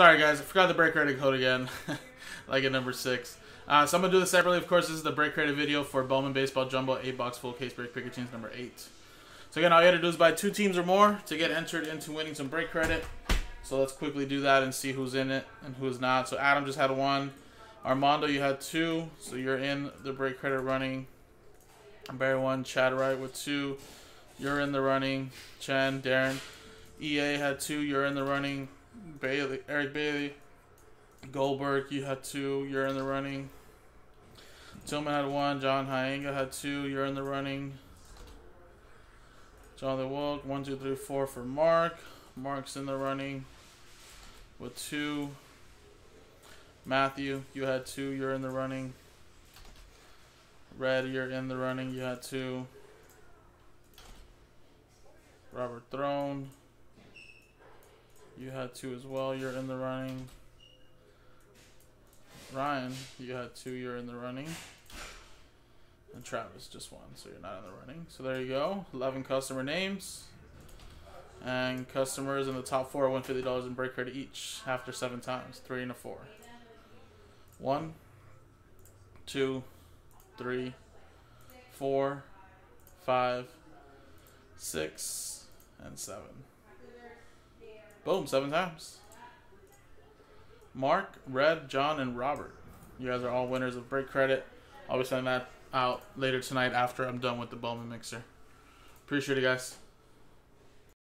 Sorry, guys. I forgot the break creator code again. Like at number 6. So I'm going to do this separately. Of course, this is the break creator video for Bowman Baseball Jumbo 8-box full case break picker teams number 8. So again, all you had to do is buy 2 teams or more to get entered into winning some break credit. So let's quickly do that and see who's in it and who's not. So Adam just had 1. Armando, you had 2. So you're in the break credit running. Barry 1. Chad Wright with 2. You're in the running. Chen, Darren. EA had 2. You're in the running. Bailey, Eric Bailey. Goldberg, you had 2. You're in the running. Tillman had 1. John Hyenga had 2. You're in the running. Jonathan Wilk, 1, 2, 3, 4 for Mark. Mark's in the running with 2. Matthew, you had 2. You're in the running. Red, you're in the running. You had 2. Robert Throne, you had 2 as well. You're in the running. Ryan, you had 2. You're in the running. And Travis just 1, so you're not in the running. So there you go. 11 customer names. And customers in the top 4 win $50 in break credit each after 7 times. 3 and a 4. 1, 2, 3, 4, 5, 6, and 7. Boom, 7 times. Mark, Red, John, and Robert. You guys are all winners of break credit. I'll be sending that out later tonight after I'm done with the Bowman Mixer. Appreciate it, guys.